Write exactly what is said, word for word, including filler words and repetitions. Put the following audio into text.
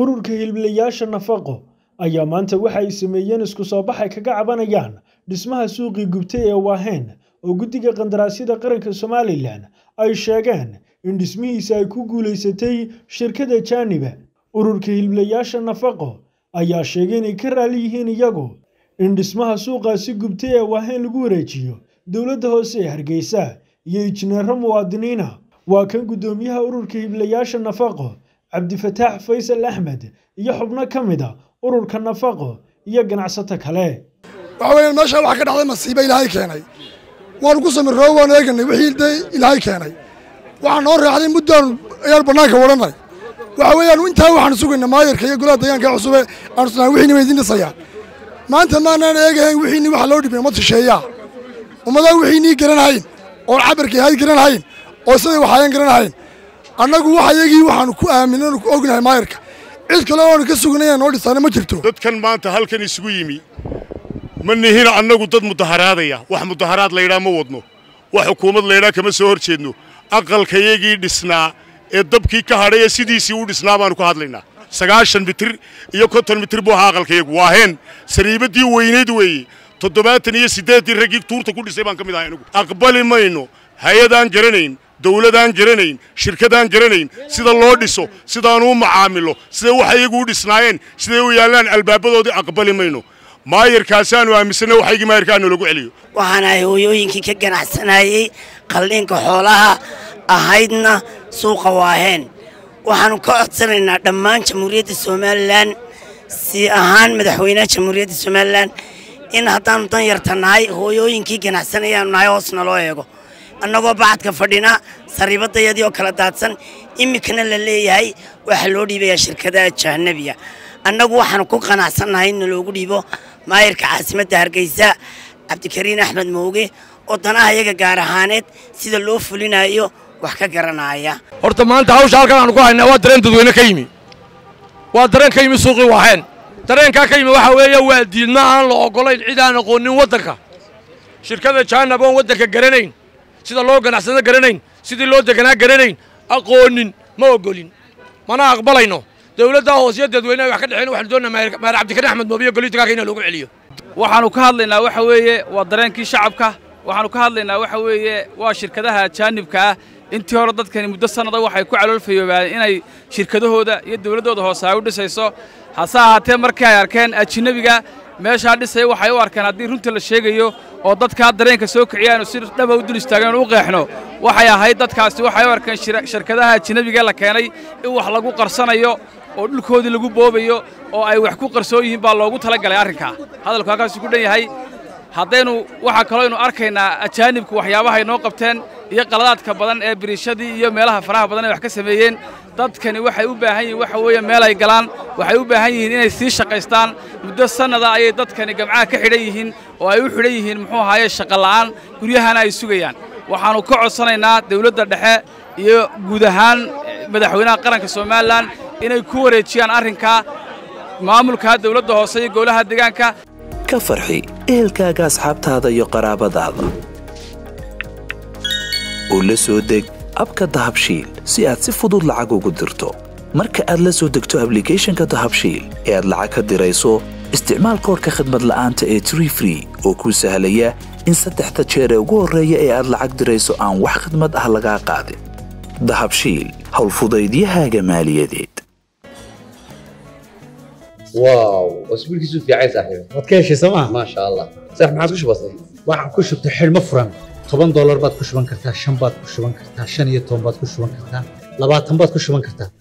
ururka hiliblayaasha nafaqo ayaa maanta waxay sameeyeen isku soo baxay kaga cabanayaan dhismaha suuqii gubtay ee Waahen oo guddiga qandaraasyada qaranka Soomaaliland ay sheegeen in dhismihiisa ay ku guuleysatay shirkad ajnabiga ururka hiliblayaasha nafaqo ayaa sheegay inay ka raali yihiin iyagu in dhismaha suuqaasi gubtay ee Waahen lagu wareejiyo dawladda hoose ee Hargeysa iyo injineero muwaadiniina waa kan gudoomiyaha ururka hiliblayaasha nafaqo cabdifataax faysal axmed iyo xubno kamida ururka nafaqo iyo ganacsato kale waxa weyn meesha wax ka dhacday masiibo ilaahay keenay waan ku samirro waan eegnay wixii ilaahay keenay waxaan oo raaxday muddo yar banaanka waranay waxa weyn inta waxaan sugaynaa maayirka iyo golaha deegaanka cusub ee arsalan wixii way idin dhisayaan maanta ma aanan eegayn wixii wax loo dhibay ma tasheeyaa umada wixii ni garanayn oo cabirkii hay garanayn oo sidii waxaan garanayn anagu waxayagii waxaan ku aaminay oo ognahay maayirka cid kale oo ka sugnayaan oo dhisana ma jirto dadkan maanta halkan isugu yimi man hina anagu dad mudaharaadaya wax mudaharaad leeyda ma wadno wax hukuumad leeyda kama soo horjeedno aqalkayagii dhisnaa ee dabkii ka haray sidiisii u dhisnaa baan ku hadlaynaa sagaashan mitir iyo konton mitir buu aqalkayagu Waahen sariibadii weyneed weeyii toddobaatan iyo sideed ragii tuurta ku dhisay baan kamid ahay anagu aqbali mayno hay'adaan garanayn dawladaan jiranayn shirkadaan jiranayn sida loo dhiso sidaan uu macaamilo sida wax ayagu dhisnaayeen sida uu yaalaan albaabadooda aqbali mayno maayirkaas aanu aamisana wax ayagu maayirkaanu lagu celiyo waxaan ay hooyooyinkii ka ganacsanayay qalliinka xoolaha ahaydna suuqa Waahen waxaan ka codsanaynaa dhammaan jamhuuriyadda Soomaaliland si ahaan madaxweynaha jamhuuriyadda Soomaaliland in haddaan tan yartanahay hooyooyinkii ganacsanayaan nahay hoosna loo eego annagoo baadka fadhina sariibadayadii oo kala daadsan imikana la leeyahay waxa loo dhiibaya shirkada ajnabiga annagu waxaan ku qanacsanahay in loogu dhiibo maayirka caasimadda Hargeysa cabdikariin axmed mooge oo danaha iyaga gaar ahaaneed sida loo fulinayo wax ka garanaya horta maanta hawsha halkan aan ku haynaa waa dareen dadweyne ka yimi waa dareen ka yimi suuqii Waahen dareenka ka yimi waxa weeye waa diidma aan la ogolayn cid aan aqoonin wadanka shirkada ajnabiga oo wadanka garanayn sida loo ganacsada garanayn sidii loo deganaa garanayn aqoonin ma ogolin mana aqbalayno dawladda hoose iyo dadweynaha wax ka dhicin waxaan doonaa maayir cabdikariin axmed moobiyo goliiska ka inay loogu celiyo waxaanu ka hadlaynaa waxa weeye waa dareenkii shacabka waxaanu ka hadlaynaa waxa weeye waa shirkadaha ajnabiga intii hore dadkani muddo sanada waxay ku caloolfayeen inay shirkadahooda iyo dawladooda hoose ay u dhisayso hase ahaatee markii ay arkeen ajnabiga meesha dhisay waxay u arkaan haddii runta la sheegayo oo dadka dareenka soo kiciyaan si dhab u dul istaagaan u qeexno waxay ahayd dadkaasi waxay u arkaan shirkadaha ajnabiga la keenay in wax lagu qarsanayo oo dhulkoodii lagu boobayo oo ay wax ku qarsoon yihiin baa loogu tala galay arrinka hadalku halkaas ku dhan yahay haddaynu waxa kale inuu arkaynaa ajnabiga waxyaabaha ay noo qabteen iyo qaladaadka badan ee birishadii iyo meelaha faraha badan ay wax ka sameeyeen dadkani waxay u baahan yihiin waxa weeye meel ay galaan waxay u baahan yihiin inay si shaqaystaan muddo sanada ay dadkani gamcaa ka xidhay yihiin oo ay u xidhay yihiin muxuu ahaayay shaqo la'aan guryahana ay sugayaan waxaanu ka codsanaynaa dawladda dhexe iyo guud ahaan madaxweynaha qaranka Soomaaliland inay ku wareejiyaan arrinka maamulka dawladda hoose iyo golaha deegaanka ka farxi eelkaaga asxaabtaada iyo qaraabadaada oo la soo deg abka dahabshiil si aad si fudud lacag ugu dirto marka aad la soo degto applicationka dahabshiil ee aad lacag ka dirayso isticmaal koodhka khidmad la'aanta ee three free oo kuu sahlaya in saddexda jeer ee ugu horreeya ee aad lacag dirayso aan wax khidmad ah lagaa qaadin dahabshiil hawl fudaydiyahaaga maaliyadeed واو اسبوع كيسو في عايز احيو متكيش سما ما شاء الله صح ما عادش بسيط واحد كشبت حلم مفرم ten دولار باد كشبان كرتا five باد كشبان كرتا ten iyo ten باد كشبان كرتا twenty-two باد كشبان كرتا